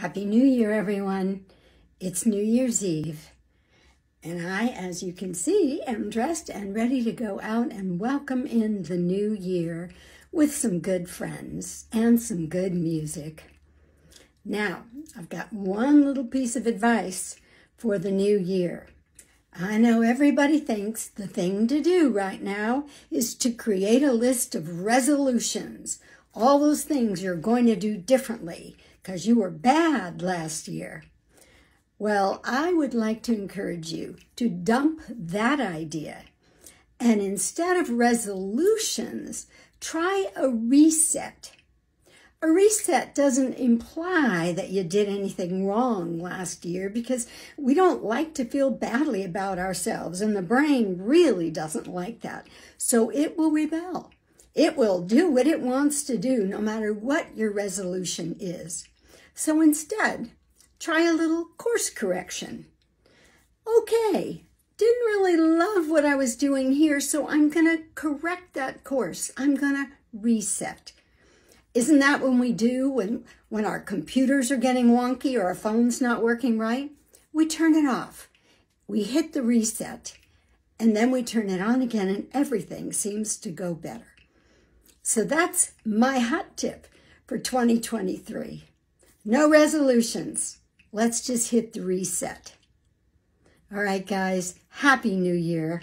Happy New Year, everyone. It's New Year's Eve, and I, as you can see, am dressed and ready to go out and welcome in the new year with some good friends and some good music. Now, I've got one little piece of advice for the new year. I know everybody thinks the thing to do right now is to create a list of resolutions, all those things you're going to do differently because you were bad last year. Well, I would like to encourage you to dump that idea, and instead of resolutions, try a reset. A reset doesn't imply that you did anything wrong last year, because we don't like to feel badly about ourselves, and the brain really doesn't like that. So it will rebel. It will do what it wants to do, no matter what your resolution is. So instead, try a little course correction. Okay, didn't really love what I was doing here, so I'm going to correct that course. I'm going to reset. Isn't that when we do, when our computers are getting wonky or our phone's not working right? We turn it off. We hit the reset, and then we turn it on again, and everything seems to go better. So that's my hot tip for 2023. No resolutions. Let's just hit the reset. All right, guys, Happy New Year.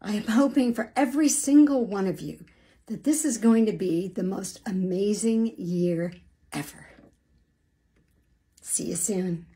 I am hoping for every single one of you that this is going to be the most amazing year ever. See you soon.